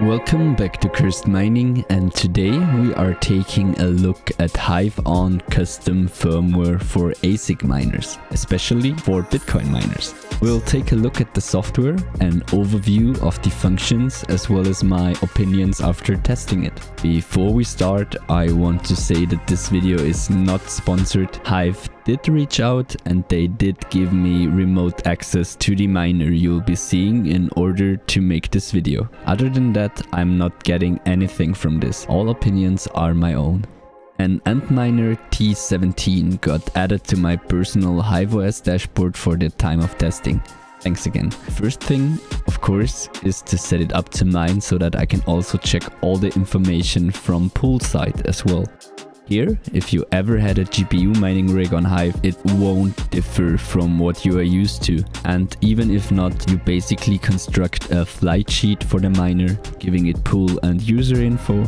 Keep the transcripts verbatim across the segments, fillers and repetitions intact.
Welcome back to Cursed Mining, and today we are taking a look at HiveOn custom firmware for A S I C miners, especially for Bitcoin miners. We'll take a look at the software, an overview of the functions, as well as my opinions after testing it. Before we start, I want to say that this video is not sponsored. Hive did reach out and they did give me remote access to the miner you'll be seeing in order to make this video. Other than that, I'm not getting anything from this. All opinions are my own. An Antminer T seventeen got added to my personal HiveOS dashboard for the time of testing. Thanks again. First thing, of course, is to set it up to mine so that I can also check all the information from poolside as well. Here, if you ever had a G P U mining rig on Hive, it won't differ from what you are used to. And even if not, you basically construct a flight sheet for the miner, giving it pool and user info,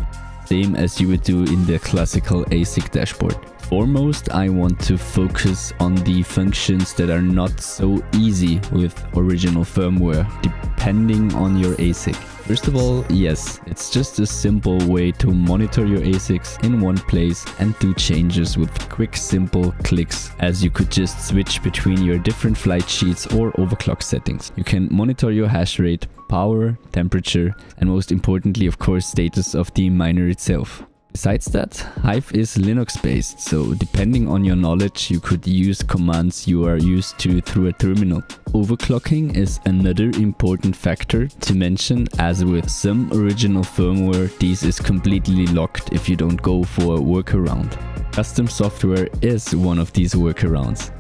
same as you would do in the classical A S I C dashboard. Foremost, I want to focus on the functions that are not so easy with original firmware, depending on your A S I C. First of all, yes, it's just a simple way to monitor your A S I Cs in one place and do changes with quick, simple clicks, as you could just switch between your different flight sheets or overclock settings. You can monitor your hash rate, power, temperature, and most importantly, of course, status of the miner itself. Besides that, Hive is Linux-based, so depending on your knowledge, you could use commands you are used to through a terminal. Overclocking is another important factor to mention, as with some original firmware, this is completely locked if you don't go for a workaround. Custom software is one of these workarounds.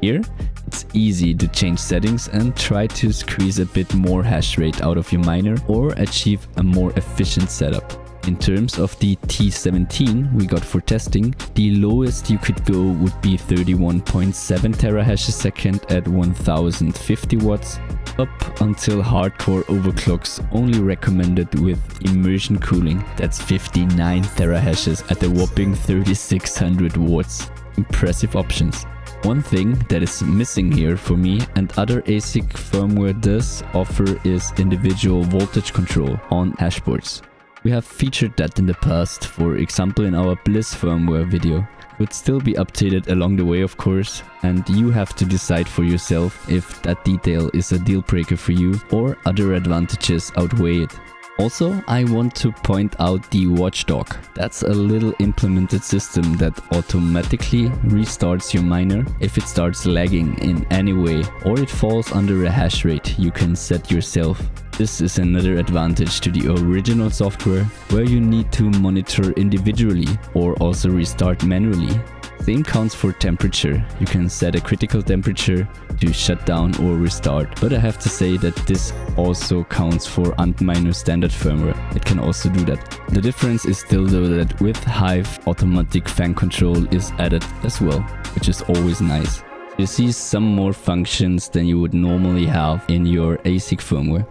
Here, it's easy to change settings and try to squeeze a bit more hash rate out of your miner or achieve a more efficient setup. In terms of the T seventeen we got for testing, the lowest you could go would be thirty-one point seven terahash a second at one thousand fifty watts, up until hardcore overclocks only recommended with immersion cooling. That's fifty-nine terahashes at a whopping thirty-six hundred watts. Impressive options. One thing that is missing here for me, and other A S I C firmware does offer, is individual voltage control on hashboards. We have featured that in the past, for example in our Bliss firmware video. It would still be updated along the way, of course, and you have to decide for yourself if that detail is a deal breaker for you or other advantages outweigh it. Also, I want to point out the watchdog. That's a little implemented system that automatically restarts your miner if it starts lagging in any way or it falls under a hash rate you can set yourself. This is another advantage to the original software, where you need to monitor individually or also restart manually. Same counts for temperature. You can set a critical temperature to shut down or restart, but I have to say that this also counts for Antminer standard firmware. It can also do that. The difference is still though that with Hive, automatic fan control is added as well, which is always nice. You see some more functions than you would normally have in your A S I C firmware.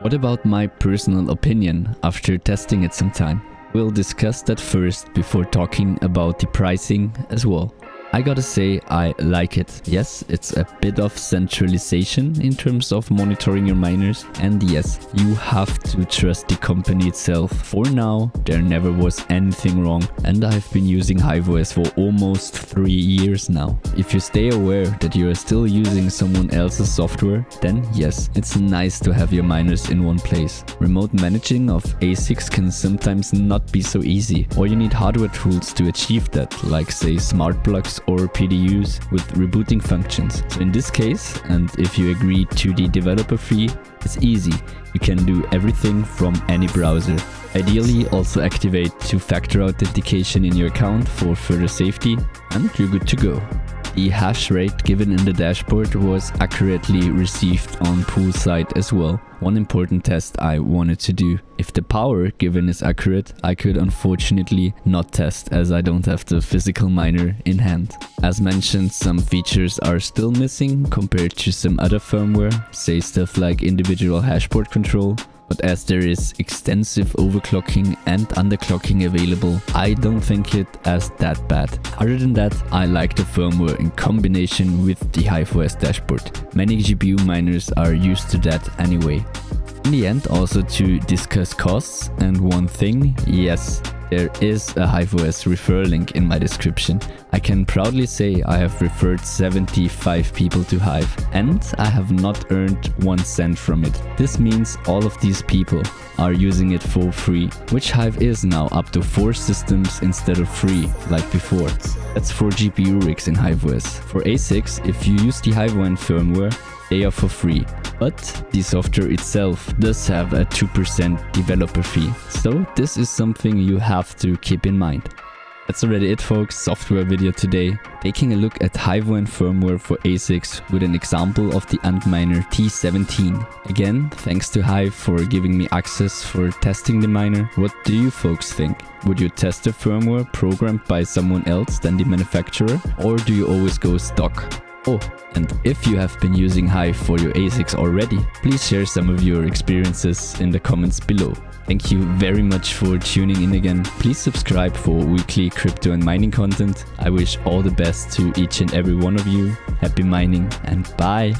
What about my personal opinion after testing it some time? We'll discuss that first before talking about the pricing as well. I gotta say, I like it. Yes, it's a bit of centralization in terms of monitoring your miners, and yes, you have to trust the company itself. For now, there never was anything wrong, and I've been using HiveOS for almost three years now. If you stay aware that you are still using someone else's software, then yes, it's nice to have your miners in one place. Remote managing of A S I Cs can sometimes not be so easy, or you need hardware tools to achieve that, like say smart plugs or P D Us with rebooting functions. So in this case, and if you agree to the developer fee, it's easy. You can do everything from any browser. Ideally, also activate two-factor authentication in your account for further safety, and you're good to go. The hash rate given in the dashboard was accurately received on poolside as well. One important test I wanted to do. If the power given is accurate, I could unfortunately not test, as I don't have the physical miner in hand. As mentioned, some features are still missing compared to some other firmware, say stuff like individual hashboard control, but as there is extensive overclocking and underclocking available, I don't think it as that bad. Other than that, I like the firmware in combination with the HiveOS dashboard. Many G P U miners are used to that anyway. In the end, also to discuss costs and one thing, yes, there is a HiveOS referral link in my description. I can proudly say I have referred seventy-five people to Hive and I have not earned one cent from it. This means all of these people are using it for free, which Hive is now up to four systems instead of three like before. That's for G P U rigs in HiveOS. For A S I Cs, if you use the HiveOn firmware, they are for free. But the software itself does have a two percent developer fee, so this is something you have to keep in mind. That's already it, folks. Software video today. Taking a look at HiveOn firmware for A S I Cs with an example of the Antminer T seventeen. Again, thanks to Hive for giving me access for testing the miner. What do you folks think? Would you test the firmware programmed by someone else than the manufacturer, or do you always go stock? Oh, and if you have been using Hive for your A S I Cs already, please share some of your experiences in the comments below. Thank you very much for tuning in again. Please subscribe for weekly crypto and mining content. I wish all the best to each and every one of you. Happy mining and bye!